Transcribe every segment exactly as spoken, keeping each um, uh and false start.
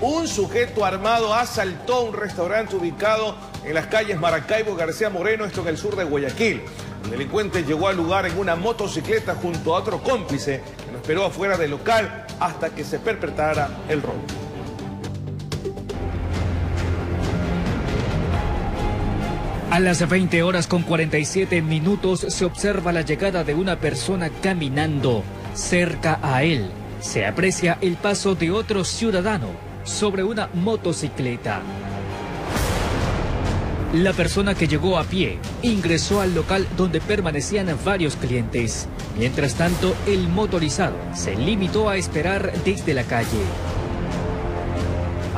Un sujeto armado asaltó un restaurante ubicado en las calles Maracaibo García Moreno, esto en el sur de Guayaquil. El delincuente llegó al lugar en una motocicleta junto a otro cómplice que lo esperó afuera del local hasta que se perpetrara el robo. A las veinte horas con cuarenta y siete minutos se observa la llegada de una persona caminando. Cerca a él se aprecia el paso de otro ciudadano sobre una motocicleta. La persona que llegó a pie ingresó al local donde permanecían varios clientes. Mientras tanto, el motorizado se limitó a esperar desde la calle.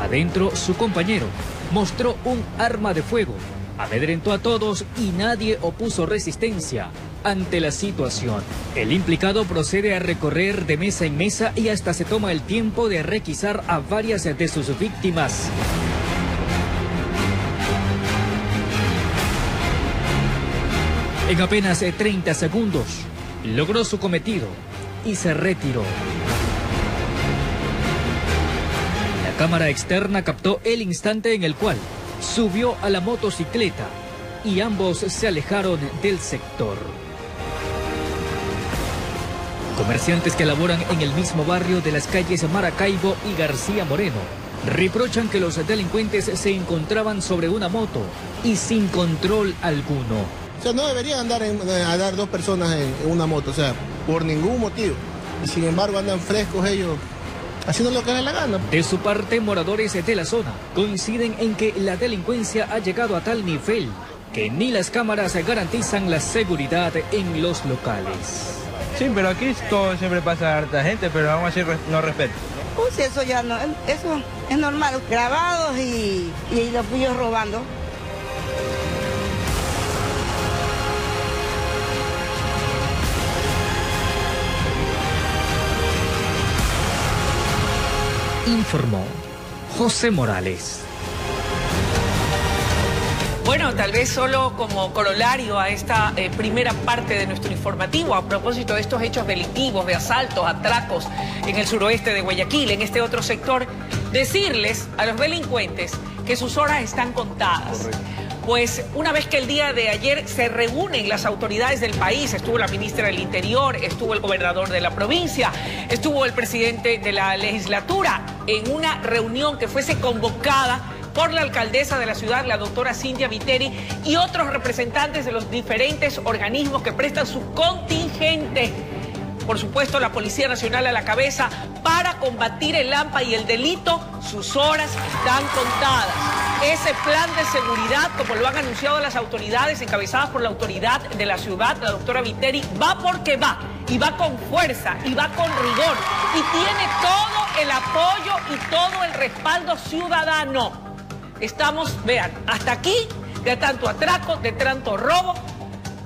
Adentro, su compañero mostró un arma de fuego, amedrentó a todos y nadie opuso resistencia ante la situación. El implicado procede a recorrer de mesa en mesa y hasta se toma el tiempo de requisar a varias de sus víctimas. En apenas treinta segundos logró su cometido y se retiró. La cámara externa captó el instante en el cual subió a la motocicleta y ambos se alejaron del sector. Comerciantes que laboran en el mismo barrio de las calles Maracaibo y García Moreno reprochan que los delincuentes se encontraban sobre una moto y sin control alguno. O sea, no deberían andar, en, andar dos personas en, en una moto, o sea, por ningún motivo. Y sin embargo andan frescos ellos, haciendo lo que les la gana. De su parte, moradores de la zona coinciden en que la delincuencia ha llegado a tal nivel que ni las cámaras garantizan la seguridad en los locales. Sí, pero aquí todo siempre pasa a harta gente, pero vamos a decir, no respeto. Pues eso ya no, eso es normal, grabados y, y los pillos robando. Informó José Morales. Bueno, tal vez solo como corolario a esta eh, primera parte de nuestro informativo a propósito de estos hechos delictivos, de asaltos, atracos en el suroeste de Guayaquil, en este otro sector, decirles a los delincuentes que sus horas están contadas. Correcto. Pues una vez que el día de ayer se reúnen las autoridades del país, estuvo la ministra del Interior, estuvo el gobernador de la provincia, estuvo el presidente de la legislatura, en una reunión que fuese convocada por la alcaldesa de la ciudad, la doctora Cynthia Viteri, y otros representantes de los diferentes organismos que prestan su contingente, por supuesto la Policía Nacional a la cabeza, para combatir el AMPA y el delito, sus horas están contadas. Ese plan de seguridad, como lo han anunciado las autoridades encabezadas por la autoridad de la ciudad, la doctora Viteri, va porque va, y va con fuerza, y va con rigor, y tiene todo el apoyo y todo el respaldo ciudadano. Estamos, vean, hasta aquí, de tanto atraco, de tanto robo,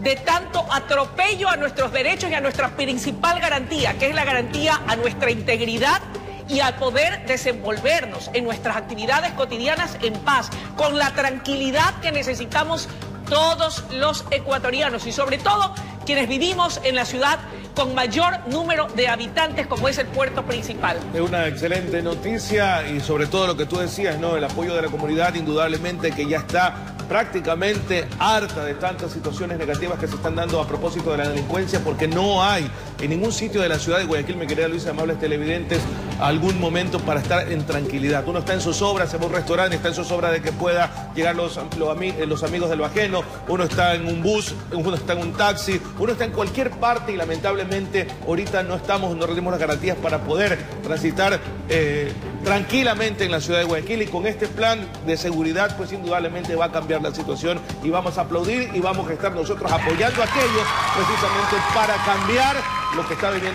de tanto atropello a nuestros derechos y a nuestra principal garantía, que es la garantía a nuestra integridad, y al poder desenvolvernos en nuestras actividades cotidianas en paz, con la tranquilidad que necesitamos todos los ecuatorianos y sobre todo quienes vivimos en la ciudad con mayor número de habitantes como es el puerto principal. Es una excelente noticia y sobre todo lo que tú decías, ¿no? El apoyo de la comunidad indudablemente que ya está prácticamente harta de tantas situaciones negativas que se están dando a propósito de la delincuencia, porque no hay en ningún sitio de la ciudad de Guayaquil, mi querida Luisa, amables televidentes, algún momento para estar en tranquilidad. Uno está en zozobra, se va a un restaurante, está en zozobra de que pueda llegar los, los, los amigos de lo ajeno, uno está en un bus, uno está en un taxi, uno está en cualquier parte y lamentablemente ahorita no estamos, no tenemos las garantías para poder transitar eh, tranquilamente en la ciudad de Guayaquil, y con este plan de seguridad pues indudablemente va a cambiar la situación y vamos a aplaudir y vamos a estar nosotros apoyando a aquellos precisamente para cambiar lo que está viviendo.